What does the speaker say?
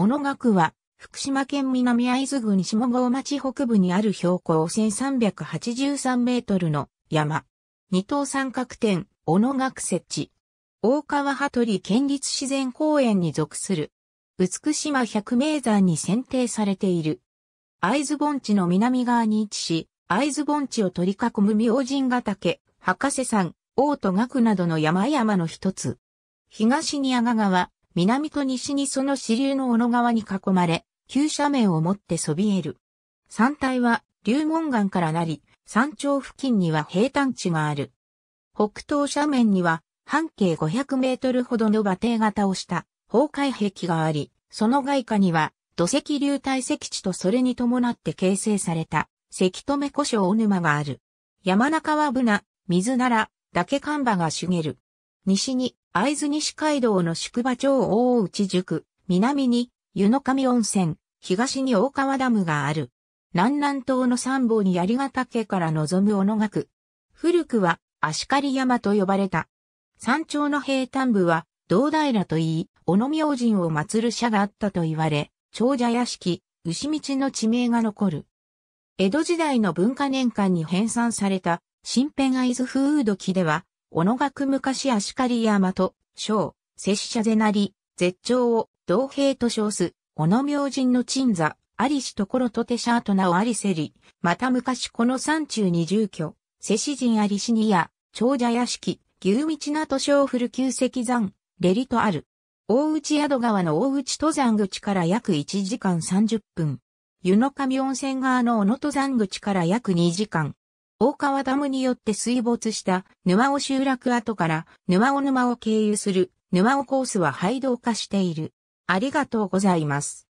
小野ヶ久は、福島県南会津郡下郷町北部にある標高1383メートルの山。二等三角点、小野ヶ久雪地。大川羽鳥県立自然公園に属する。嚴島百名山に選定されている。会津盆地の南側に位置し、会津盆地を取り囲む明神ヶ岳、博士山、大戸ヶ久などの山々の一つ。東に阿賀川、南と西にその支流の小野川に囲まれ、急斜面をもってそびえる。山体は流紋岩からなり、山頂付近には平坦地がある。北東斜面には半径500メートルほどの馬蹄型をした崩壊壁があり、その外下には土石流堆積地とそれに伴って形成されたせき止め湖小沼がある。山中はブナ、ミズナラ、ダケカンバが茂る。西に会津西街道の宿場町大内宿、南に湯の神温泉、東に大川ダムがある。南南東の山峰に槍ヶ岳から望む小野ヶ久。古くは足刈山と呼ばれた。山頂の平坦部は堂平といい、小野明神を祀る社があったと言われ、長者屋敷、牛道の地名が残る。江戸時代の文化年間に編纂された新編会津風土記では、小野ヶ久昔足刈山と称、拙者是なり、絶頂を同平と称す、小野明神の鎮座、ありしところとてしゃーとなおありせり、また昔この山中に住居、世子人ありしにや、長者屋敷、牛道なと称古旧石山、れりとある。大内宿川の大内登山口から約1時間30分。湯の神温泉側の小野登山口から約2時間。大川ダムによって水没した沼尾集落跡から沼尾沼を経由する沼尾コースは廃道化している。ありがとうございます。